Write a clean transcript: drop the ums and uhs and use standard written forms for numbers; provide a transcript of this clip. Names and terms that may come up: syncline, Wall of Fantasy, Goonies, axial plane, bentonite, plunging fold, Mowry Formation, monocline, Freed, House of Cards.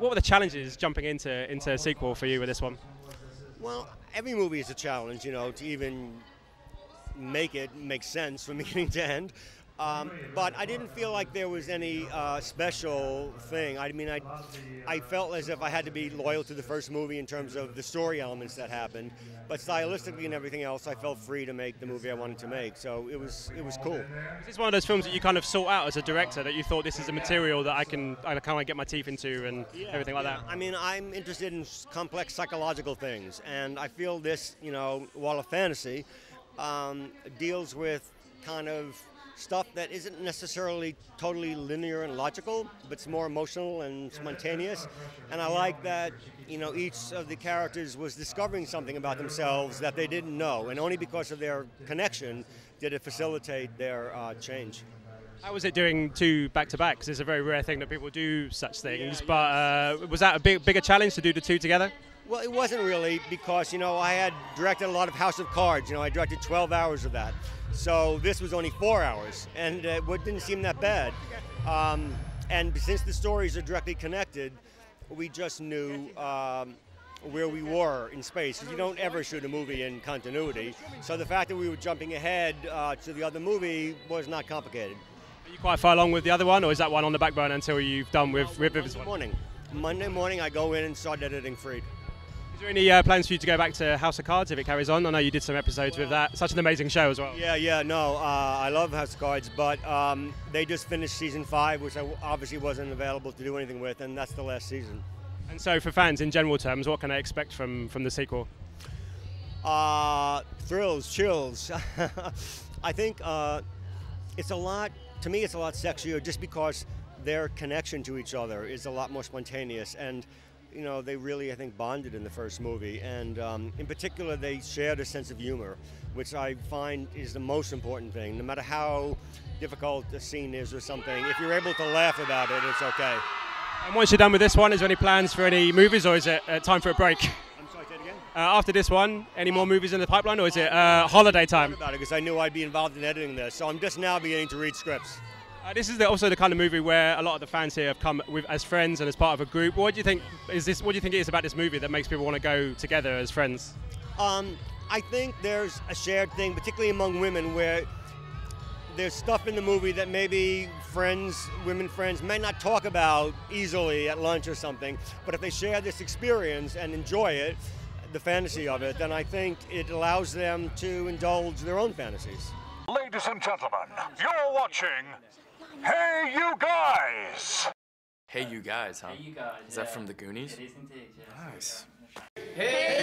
What were the challenges jumping into a sequel for you with this one? Well, every movie is a challenge, you know, to even make it make sense from beginning to end. But I didn't feel like there was any special thing. I mean, I felt as if I had to be loyal to the first movie in terms of the story elements that happened, but stylistically and everything else, I felt free to make the movie I wanted to make. So it was cool. It's one of those films that you kind of sought out as a director, that you thought this is the material that I kind of get my teeth into and everything like that. I mean, I'm interested in complex psychological things, and I feel this, you know, Wall of Fantasy deals with kind of stuff that isn't necessarily totally linear and logical, but it's more emotional and spontaneous. And I like that, you know, each of the characters was discovering something about themselves that they didn't know, and only because of their connection did it facilitate their change. How was it doing two back-to-back? Because it's a very rare thing that people do such things, but was that a bigger challenge to do the two together? Well, it wasn't really, because, you know, I had directed a lot of House of Cards. You know, I directed 12 hours of that. So this was only 4 hours, and it didn't seem that bad. And since the stories are directly connected, we just knew where we were in space. You don't ever shoot a movie in continuity. So the fact that we were jumping ahead to the other movie was not complicated. Are you quite far along with the other one, or is that one on the back burner until you've done with River's one? Monday morning, I go in and start editing Freed. Is there any plans for you to go back to House of Cards if it carries on? I know you did some episodes with that. Such an amazing show as well. I love House of Cards, but they just finished season 5, which I obviously wasn't available to do anything with, and that's the last season. And so for fans, in general terms, what can they expect from the sequel? Thrills, chills. I think it's a lot, to me it's a lot sexier, just because their connection to each other is a lot more spontaneous, and you know, they really, I think, bonded in the first movie, and in particular, they shared a sense of humor, which I find is the most important thing. No matter how difficult the scene is or something, if you're able to laugh about it, it's okay. And once you're done with this one, is there any plans for any movies, or is it time for a break? I'm sorry, say it again? After this one, any more movies in the pipeline, or is it holiday time? I thought about it, because I knew I'd be involved in editing this, so I'm just now beginning to read scripts. This is also the kind of movie where a lot of the fans here have come with as friends and as part of a group. What do you think is this? What do you think it is about this movie that makes people want to go together as friends? I think there's a shared thing, particularly among women, where there's stuff in the movie that maybe women friends may not talk about easily at lunch or something. But if they share this experience and enjoy it, the fantasy of it, then I think it allows them to indulge their own fantasies. Ladies and gentlemen, you're watching. Hey, you guys! Hey, you guys, huh? Hey, you guys, is that from the Goonies? It is indeed, yeah. Nice. Hey!